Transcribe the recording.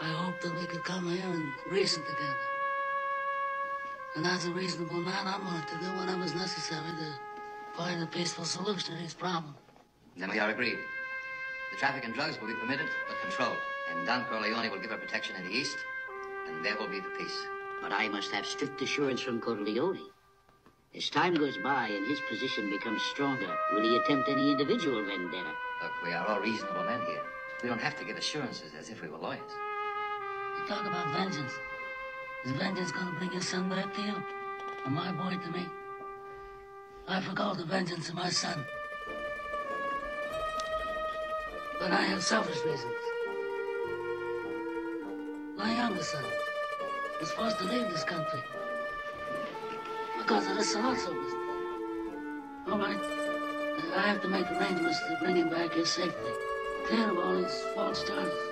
I hope that we could come here and reason together. And as a reasonable man, I'm willing to do whatever is necessary to find a peaceful solution to these problems. Then we are agreed. The traffic in drugs will be permitted but controlled. And Don Corleone will give her protection in the East, and there will be the peace. But I must have strict assurance from Corleone. As time goes by and his position becomes stronger, will he attempt any individual vendetta? Look, we are all reasonable men here. We don't have to give assurances as if we were lawyers. You talk about vengeance. Is vengeance going to bring your son back to you? Or my boy to me? I forgo the vengeance of my son. But I have selfish reasons. My younger son was forced to leave this country because of this also. All right, I have to make arrangements to bring him back here safely, clear of all his false charges.